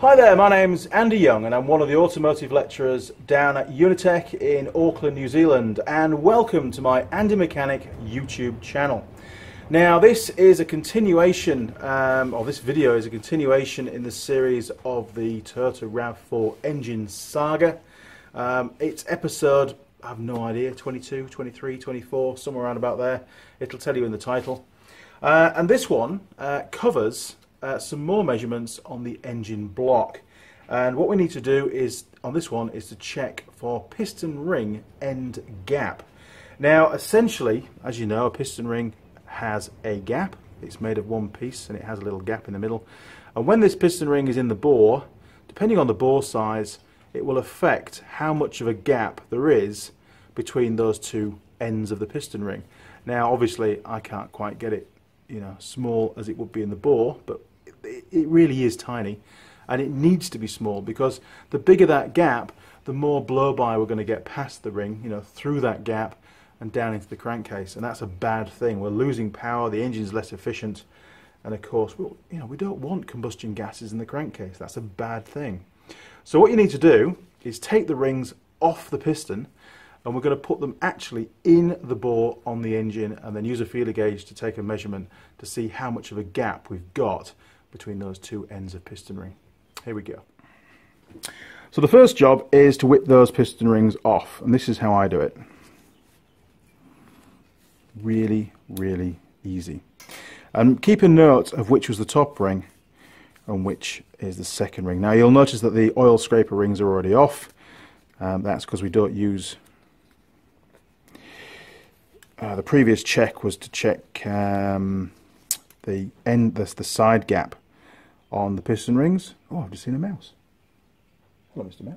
Hi there, my name's Andy Young and I'm one of the automotive lecturers down at Unitec in Auckland, New Zealand, and welcome to my Andy Mechanic YouTube channel. Now this is a continuation, or this video is a continuation in the series of the Toyota RAV4 engine saga. It's episode, I have no idea, 22, 23, 24, somewhere around about there. It'll tell you in the title. And this one covers some more measurements on the engine block. And what we need to do is, on this one, is to check for piston ring end gap. Now essentially, as you know, a piston ring has a gap. It's made of one piece and it has a little gap in the middle, and when this piston ring is in the bore, depending on the bore size, it will affect how much of a gap there is between those two ends of the piston ring. Now obviously I can't quite get it, you know, small as it would be in the bore, but it really is tiny, and it needs to be small because the bigger that gap, the more blow-by we're going to get past the ring, you know, through that gap and down into the crankcase, and that's a bad thing. We're losing power, the engine's less efficient, and of course, well, you know, we don't want combustion gases in the crankcase. That's a bad thing. So what you need to do is take the rings off the piston, and we're going to put them actually in the bore on the engine, and then use a feeler gauge to take a measurement to see how much of a gap we've got between those two ends of piston ring. Here we go. So the first job is to whip those piston rings off, and this is how I do it. Really easy, and keep a note of which was the top ring and which is the second ring. Now you'll notice that the oil scraper rings are already off. That's because we don't use the previous check was to check the end, the side gap on the piston rings. Oh, I've just seen a mouse. Hello, Mr. Mouse.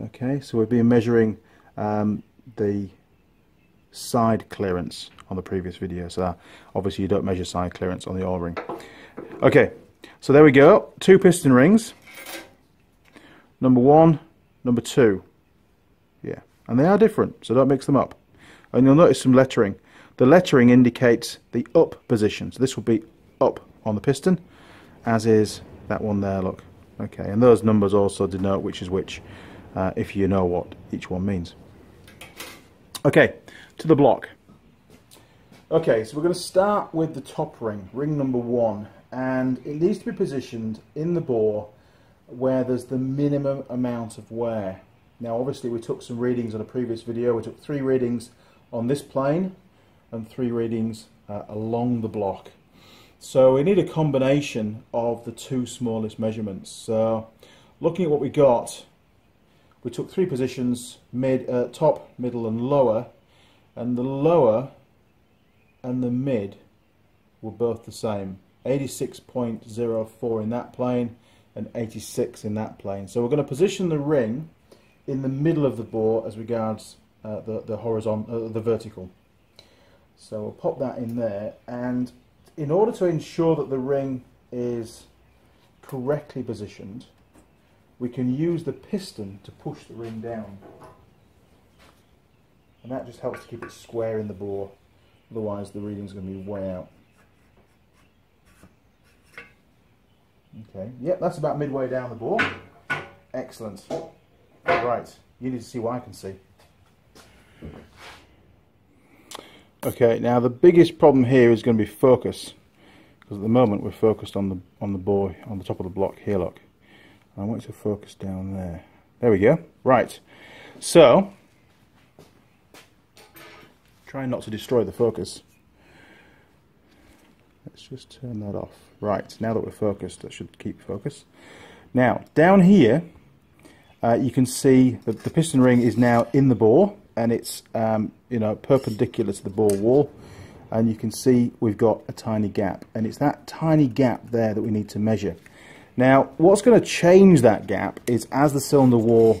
Okay, so we've been measuring the side clearance on the previous video, so obviously you don't measure side clearance on the oil ring. Okay, so there we go, two piston rings, number one, number two, yeah, and they are different, so don't mix them up. And you'll notice some lettering. The lettering indicates the up position, so this will be up on the piston, as is that one there, look. Okay, and those numbers also denote which is which, if you know what each one means. Okay, to the block. Okay, so we're going to start with the top ring, ring number one, and it needs to be positioned in the bore where there's the minimum amount of wear. Now obviously we took some readings on a previous video. We took three readings on this plane and three readings along the block. So we need a combination of the two smallest measurements. So looking at what we got, we took three positions, mid, top, middle and lower, and the lower and the mid were both the same, 86.04 in that plane and 86 in that plane. So we're going to position the ring in the middle of the bore as regards the horizontal, the vertical. So we'll pop that in there, and in order to ensure that the ring is correctly positioned, we can use the piston to push the ring down, and that just helps to keep it square in the bore, otherwise the reading's going to be way out. Okay, yep, that's about midway down the bore. Excellent. Right, you need to see what I can see. Okay, now the biggest problem here is going to be focus, because at the moment we're focused on the bore, on the top of the block here, look. I want it to focus down there. There we go. Right. So, try not to destroy the focus. Let's just turn that off. Right. Now that we're focused, that should keep focus. Now, down here, you can see that the piston ring is now in the bore, and it's you know, perpendicular to the bore wall, and you can see we've got a tiny gap, and it's that tiny gap there that we need to measure. Now, what's going to change that gap is as the cylinder wall,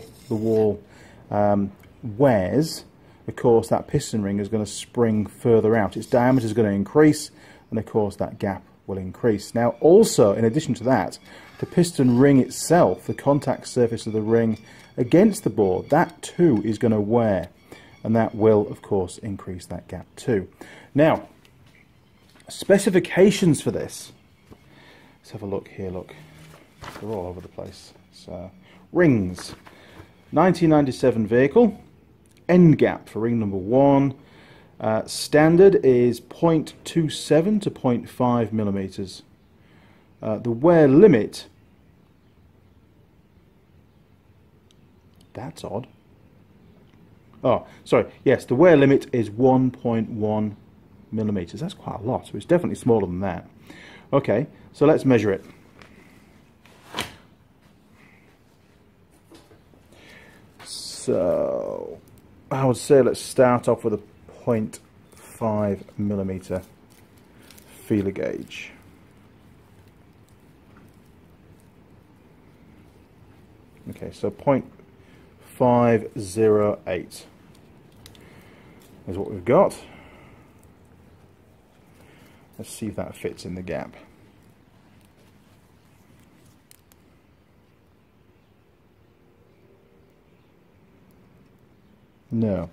wears, of course, that piston ring is going to spring further out. Its diameter is going to increase, and of course, that gap will increase. Now, also, in addition to that, the piston ring itself, the contact surface of the ring against the bore, that too is going to wear, and that will, of course, increase that gap too. Now, specifications for this. Let's have a look here, look. They're all over the place. So, rings. 1997 vehicle. End gap for ring number 1. Standard is 0.27 to 0.5 millimeters. The wear limit, that's odd. Oh, sorry, yes, the wear limit is 1.1 millimeters. That's quite a lot, so it's definitely smaller than that. Okay, so let's measure it. So, I would say let's start off with a 0.5 millimeter feeler gauge. Okay, so 0.508 is what we've got. Let's see if that fits in the gap. No.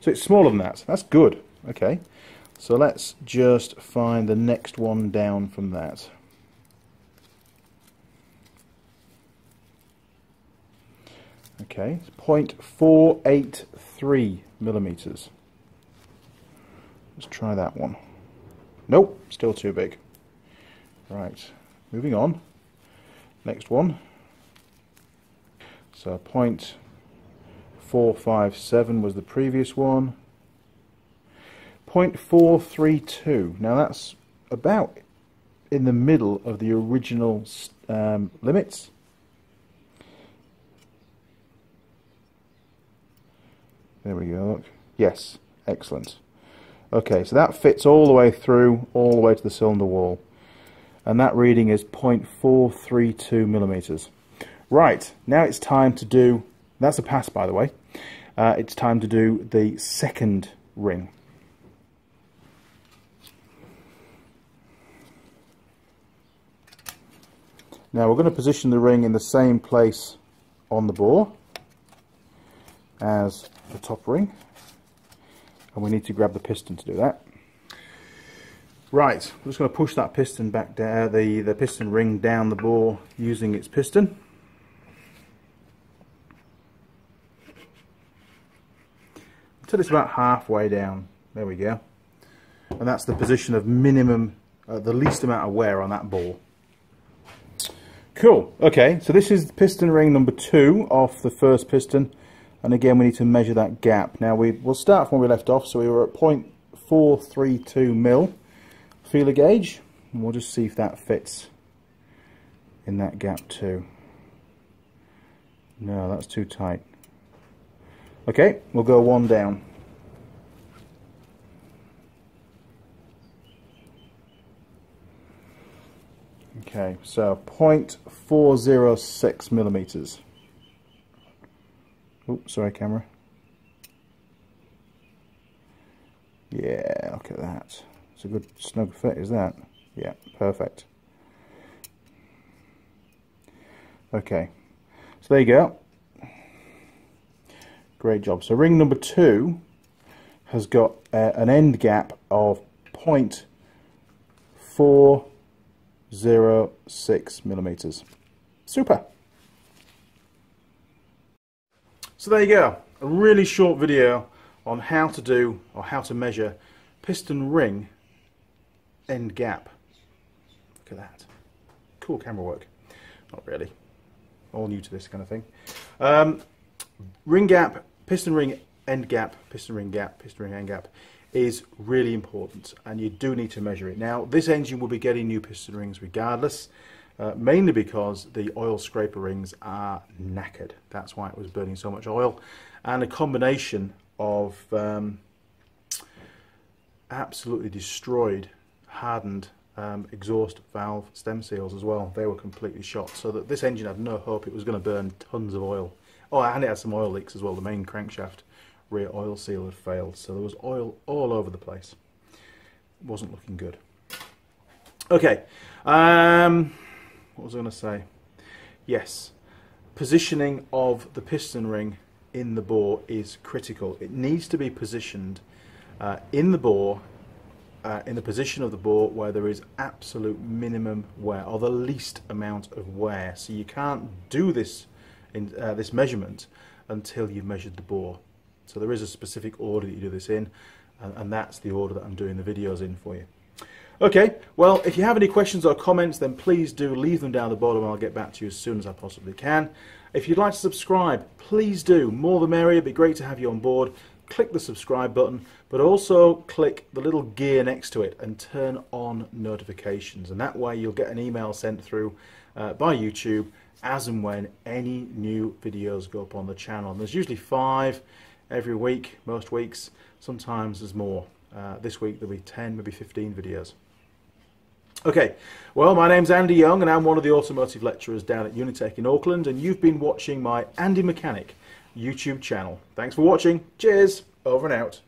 So it's smaller than that. That's good. Okay. So let's just find the next one down from that. Okay, 0.483 millimeters. Let's try that one. Nope, still too big. Right, moving on. Next one. So 0.457 was the previous one. 0.432. Now that's about in the middle of the original limits. There we go, look. Yes, excellent. Okay, so that fits all the way through, all the way to the cylinder wall. And that reading is 0.432 millimeters. Right, now it's time to do, that's a pass by the way, it's time to do the second ring. Now we're going to position the ring in the same place on the bore as the top ring, and we need to grab the piston to do that. Right, we're just going to push that piston back down, the piston ring down the bore using its piston. Until it's about halfway down. There we go. And that's the position of minimum, the least amount of wear on that bore. Cool, okay, so this is piston ring number 2 off the first piston. And again, we need to measure that gap. Now, we'll start from where we left off. So we were at 0.432 mil feeler gauge. And we'll just see if that fits in that gap too. No, that's too tight. Okay, we'll go one down. Okay, so 0.406 millimeters. Oops, sorry, camera. Yeah, look at that. It's a good snug fit, is that? Yeah, perfect. Okay, so there you go. Great job. So ring number 2 has got an end gap of 0.406 millimeters. Super. So there you go, a really short video on how to do or how to measure piston ring end gap. Look at that. Cool camera work. Not really. All new to this kind of thing. Ring gap, piston ring end gap, piston ring gap, piston ring end gap is really important, and you do need to measure it. Now this engine will be getting new piston rings regardless. Mainly because the oil scraper rings are knackered. That's why it was burning so much oil, and a combination of absolutely destroyed, hardened exhaust valve stem seals as well. They were completely shot, so that this engine had no hope. It was going to burn tons of oil. Oh, and it had some oil leaks as well. The main crankshaft rear oil seal had failed, so there was oil all over the place. It wasn't looking good. Okay. What was I going to say? Yes, positioning of the piston ring in the bore is critical. It needs to be positioned in the bore in the position of the bore where there is absolute minimum wear, or the least amount of wear. So you can't do this in this measurement until you've measured the bore. So there is a specific order that you do this in, and that's the order that I'm doing the videos in for you. Okay, well, if you have any questions or comments, then please do leave them down the bottom and I'll get back to you as soon as I possibly can. If you'd like to subscribe, please do. More the merrier. It'd be great to have you on board. Click the subscribe button, but also click the little gear next to it and turn on notifications. And that way you'll get an email sent through by YouTube as and when any new videos go up on the channel. And there's usually 5 every week, most weeks. Sometimes there's more. This week there'll be 10, maybe 15 videos. Okay, well, my name's Andy Young and I'm one of the automotive lecturers down at Unitec in Auckland, and you've been watching my Andy Mechanic YouTube channel. Thanks for watching. Cheers. Over and out.